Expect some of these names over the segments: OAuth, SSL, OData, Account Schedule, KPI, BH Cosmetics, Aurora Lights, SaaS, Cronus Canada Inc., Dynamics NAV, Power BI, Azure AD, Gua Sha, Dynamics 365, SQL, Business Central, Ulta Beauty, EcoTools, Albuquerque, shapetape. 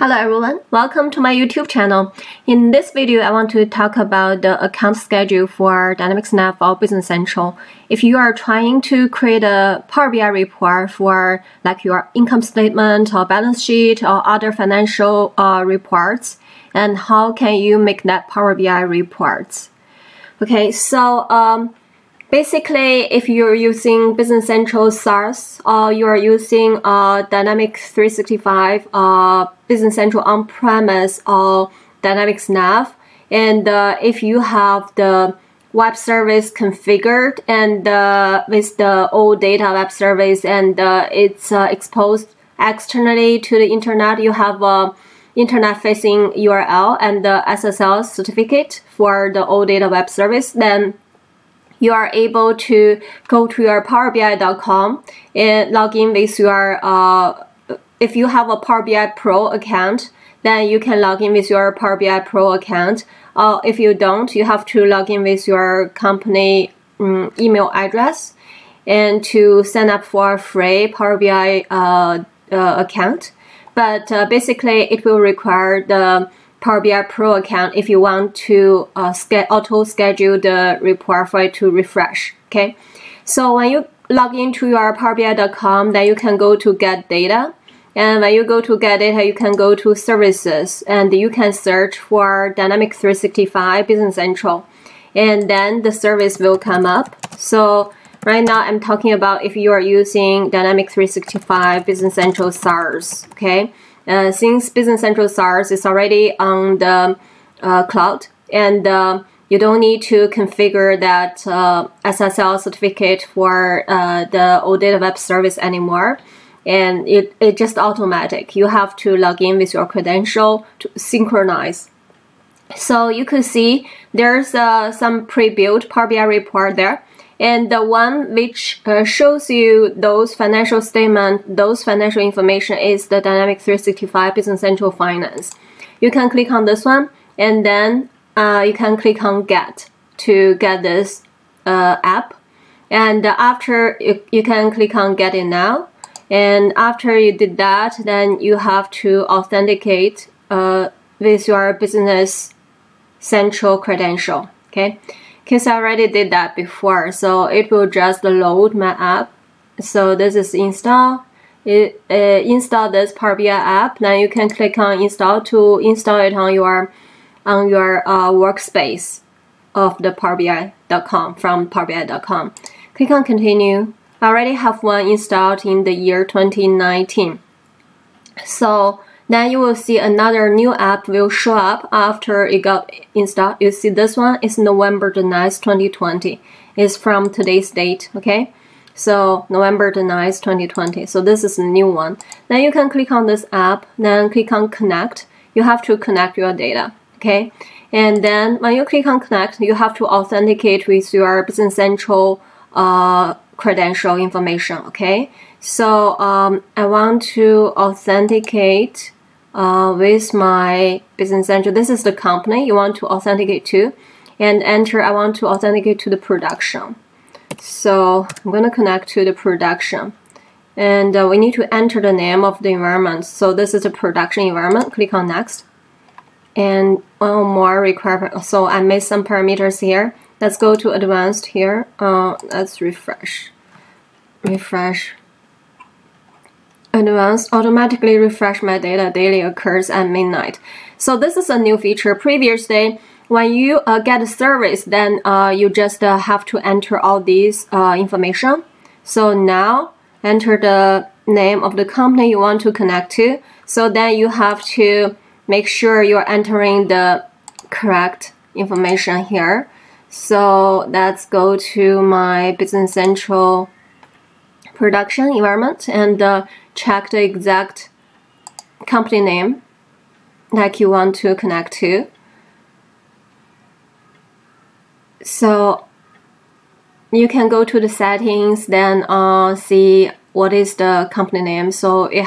Hello everyone, welcome to my YouTube channel. In this video, I want to talk about the account schedule for Dynamics NAV or Business Central. If you are trying to create a Power BI report for like your income statement or balance sheet or other financial reports, and how can you make that Power BI report? Okay, so basically, if you're using Business Central SaaS or you're using Dynamics 365 Business Central on-premise or Dynamics NAV, and if you have the web service configured and with the OData web service and it's exposed externally to the internet, you have internet-facing URL and the SSL certificate for the OData web service, then you are able to go to your powerbi.com and log in with your, if you have a Power BI Pro account, then you can log in with your Power BI Pro account. If you don't, you have to log in with your company email address and to sign up for a free Power BI account. But basically, it will require the Power BI Pro account if you want to auto-schedule the report for it to refresh, okay? So when you log into your powerbi.com, then you can go to Get Data. And when you go to Get Data, you can go to Services, and you can search for Dynamics 365 Business Central. And then the service will come up. So right now, I'm talking about if you are using Dynamics 365 Business Central SaaS, okay? Since Business Central SaaS is already on the cloud, and you don't need to configure that SSL certificate for the OData web service anymore, and it's just automatic. You have to log in with your credential to synchronize. So you could see there's some pre-built Power BI report there. And the one which shows you those financial statements, those financial information is the Dynamics 365 Business Central Finance. You can click on this one, and then you can click on Get to get this app. And after, you can click on Get It Now. And after you did that, then you have to authenticate with your Business Central credential, okay? Because I already did that before, so it will just load my app. So this is install. Install this Power BI app. Then you can click on install to install it on your workspace of the powerbi.com from powerbi.com. Click on continue. I already have one installed in the year 2019. So then you will see another new app will show up after it got installed. You see this one is November the 9th, 2020. It's from today's date, okay? So November the 9th, 2020. So this is a new one. Then you can click on this app, then click on connect. You have to connect your data, okay? And then when you click on connect, you have to authenticate with your Business Central credential information, okay? So I want to authenticate with my Business Central. This is the company you want to authenticate to, and enter I want to authenticate to the production. So I'm going to connect to the production, and we need to enter the name of the environment. So this is the production environment. Click on next, and one more requirement. So I missed some parameters here. Let's go to advanced here. Let's refresh. Advanced automatically refresh my data daily occurs at midnight. So this is a new feature. Previously, when you get a service, then you just have to enter all these information. So now enter the name of the company you want to connect to. So then you have to make sure you're entering the correct information here. So let's go to my Business Central production environment and check the exact company name that you want to connect to. So you can go to the settings, then see what is the company name. So it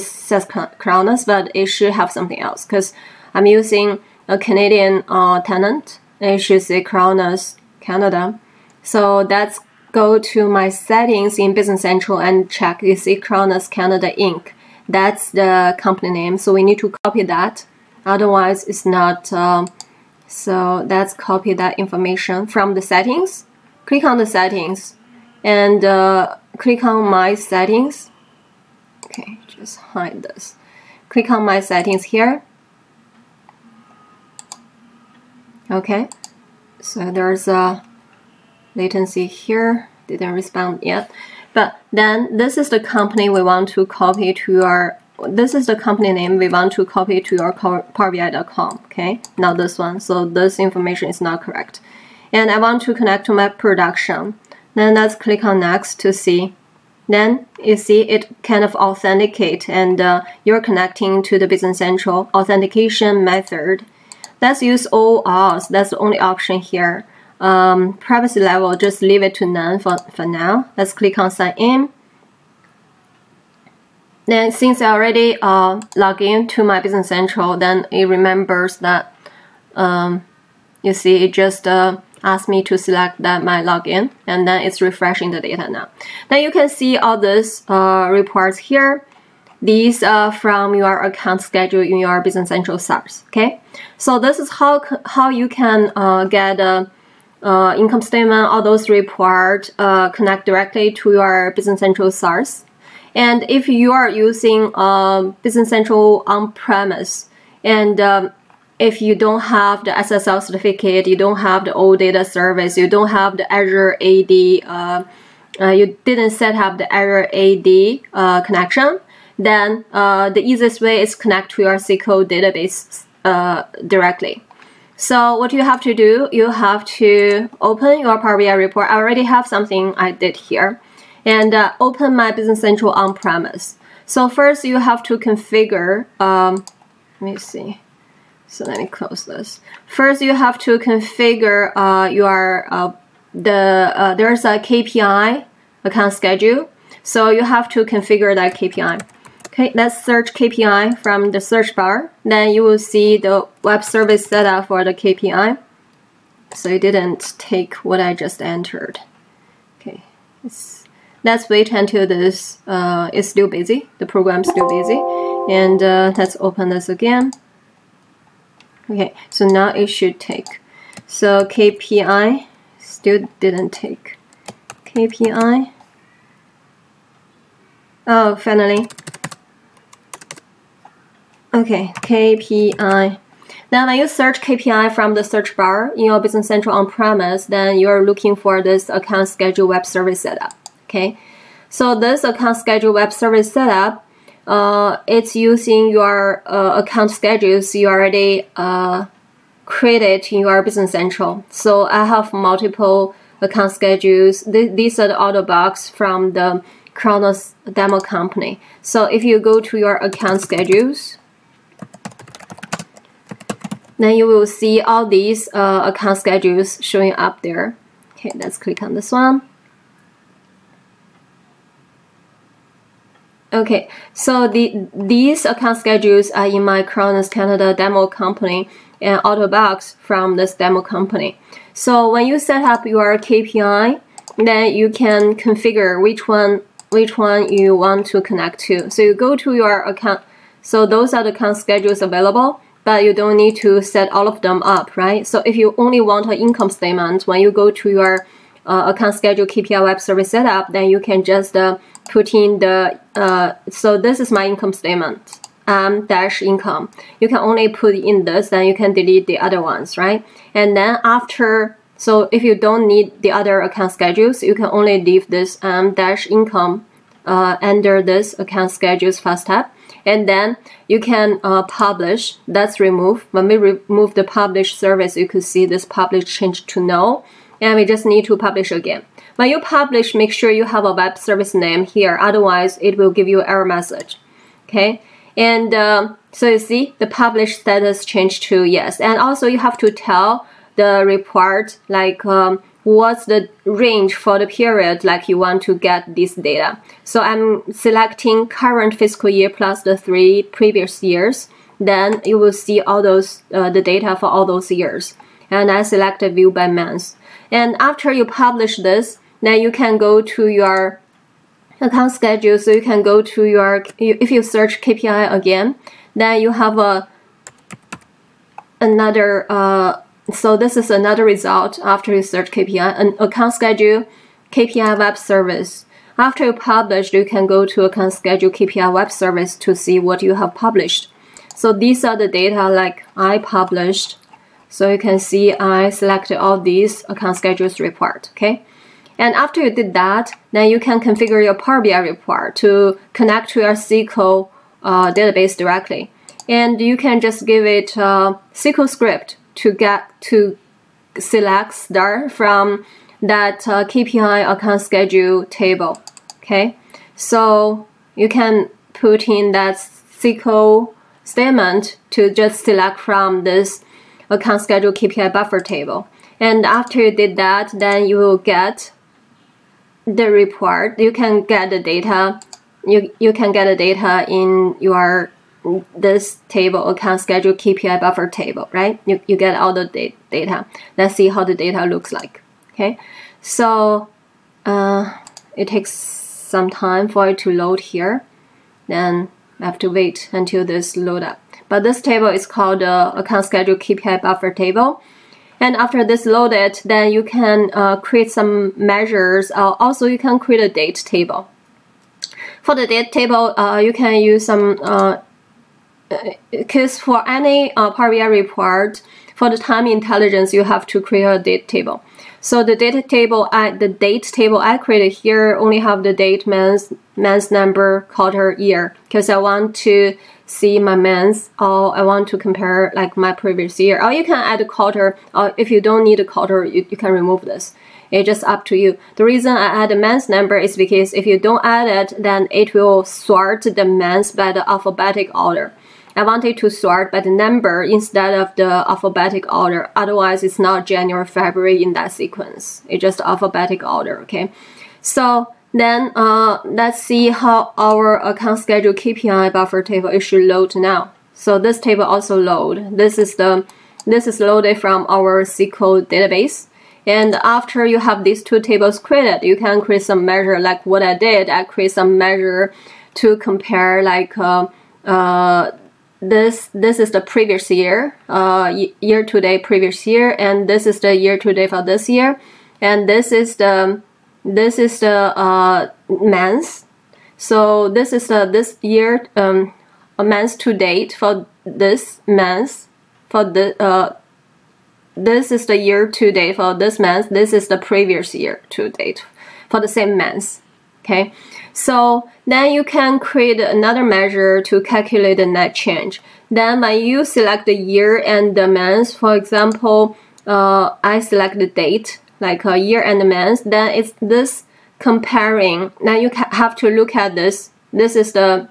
says Cronus, but it should have something else because I'm using a Canadian tenant. It should say Cronus Canada. So that's go to my settings in Business Central and check. You see Cronus Canada Inc. That's the company name, so we need to copy that. Otherwise, it's not. So let's copy that information from the settings. Click on the settings and click on my settings. Okay, just hide this. Click on my settings here. Okay, so there's a latency here. Didn't respond yet. But then this is the company we want to copy to our, this is the company name we want to copy to our powerbi.com, okay? Not this one, so this information is not correct. And I want to connect to my production. Then let's click on next to see. Then you see it kind of authenticate and you're connecting to the Business Central authentication method. Let's use OAuth, that's the only option here. Privacy level, just leave it to none for now. Let's click on sign in. Then since I already log in to my Business Central, then it remembers that, you see it just asked me to select that my login, and then it's refreshing the data now. Then you can see all these reports here. These are from your account schedule in your Business Central SaaS, okay? So this is how you can get income statement, all those reports connect directly to your Business Central SaaS. And if you are using Business Central on-premise, and if you don't have the SSL certificate, you don't have the OData service, you don't have the Azure AD, you didn't set up the Azure AD connection, then the easiest way is connect to your SQL database directly. So what you have to do, you have to open your Power BI report. I already have something I did here. And open my Business Central on-premise. So first you have to configure, let me see, so let me close this. First you have to configure your, there's a KPI, account schedule. So you have to configure that KPI. Okay, let's search KPI from the search bar. Then you will see the web service setup for the KPI. So it didn't take what I just entered. Okay, let's wait until this is still busy. The program is still busy. And let's open this again. Okay, so now it should take. So KPI still didn't take. KPI. Oh, finally. Okay, KPI. Now when you search KPI from the search bar in your Business Central on-premise, then you're looking for this account schedule web service setup, okay? So this account schedule web service setup, it's using your account schedules you already created in your Business Central. So I have multiple account schedules. These are the out-of-box from the Cronus demo company. So if you go to your account schedules, then you will see all these account schedules showing up there. Okay, let's click on this one. Okay, so these account schedules are in my Cronus Canada demo company and out-of-box from this demo company. So when you set up your KPI, then you can configure which one you want to connect to. So you go to your account. So those are the account schedules available. But you don't need to set all of them up, right? So if you only want an income statement, when you go to your account schedule KPI web service setup, then you can just put in the, so this is my income statement, m-income. You can only put in this, then you can delete the other ones, right? And then after, so if you don't need the other account schedules, you can only leave this m-income under this account schedules first tab. And then you can publish, that's remove. When we remove the publish service, you could see this publish change to no. And we just need to publish again. When you publish, make sure you have a web service name here. Otherwise, it will give you an error message. Okay. And so you see the publish status changed to yes. And also you have to tell the report like what's the range for the period like you want to get this data. So I'm selecting current fiscal year plus the 3 previous years. Then you will see all those the data for all those years. And I select a view by month. And after you publish this, then you can go to your Account Schedule, so you can go to your, if you search KPI again, then you have another, so this is another result after you search KPI, an Account Schedule KPI Web Service. After you published, you can go to Account Schedule KPI Web Service to see what you have published. So these are the data like I published. So you can see I selected all these Account Schedules report, okay? And after you did that, then you can configure your Power BI report to connect to your SQL database directly. And you can just give it a SQL script to select star from that KPI account schedule table, okay? So you can put in that SQL statement to just select from this account schedule KPI buffer table. And after you did that, then you will get the report. You can get the data. You can get the data in your this table, account schedule KPI buffer table, right? You get all the data. Let's see how the data looks like. Okay, so it takes some time for it to load here. Then I have to wait until this load up. But this table is called account schedule KPI buffer table. And after this loaded, then you can create some measures. Also, you can create a date table. For the date table, you can use some, because for any Power BI report, for the time intelligence, you have to create a date table. So the date table I created here only have the date, month, number, quarter, year, because I want to see my months, or I want to compare like my previous year. Or you can add a quarter, or if you don't need a quarter, you can remove this. It's just up to you. The reason I add a month number is because if you don't add it, then it will sort the months by the alphabetic order. I want it to sort by the number instead of the alphabetic order. Otherwise, it's not January, February in that sequence. It's just alphabetic order, okay? So then let's see how our account schedule KPI buffer table it should load now. So this table also load. This is loaded from our SQL database. And after you have these two tables created, you can create some measure like what I did. I create some measure to compare like this is the previous year, year to date previous year, and this is the year to date for this year, and this is the month. So this is the this year month to date for this month for the this is the year to date for this month. This is the previous year to date for the same month. Okay, so then you can create another measure to calculate the net change. Then when you select the year and the month, for example, I select the date, like a year and the month, then it's this comparing. Now you have to look at this. This is the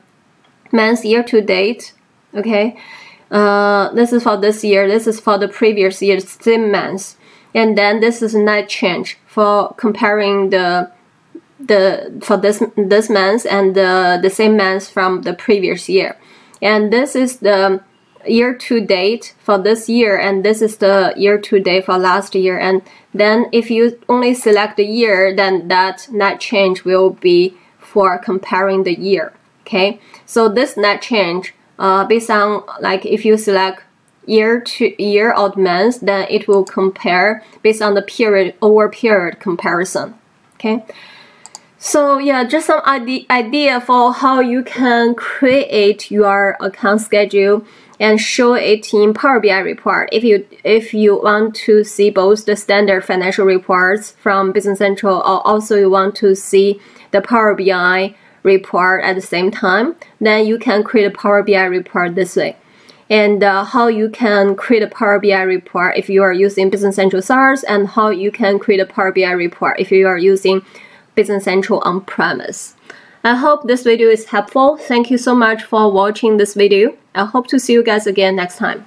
month year to date, okay? This is for this year, this is for the previous year, same month. And then this is net change for comparing for this month and the same month from the previous year. And this is the year to date for this year, and this is the year to date for last year. And then if you only select the year, then that net change will be for comparing the year. Okay, so this net change based on like if you select year to year or month, then it will compare based on the period over period comparison. Okay. So yeah, just some idea for how you can create your account schedule and show it in Power BI report. If you want to see both the standard financial reports from Business Central, or also you want to see the Power BI report at the same time, then you can create a Power BI report this way. And how you can create a Power BI report if you are using Business Central SaaS, and how you can create a Power BI report if you are using Business Central on-premise. I hope this video is helpful. Thank you so much for watching this video. I hope to see you guys again next time.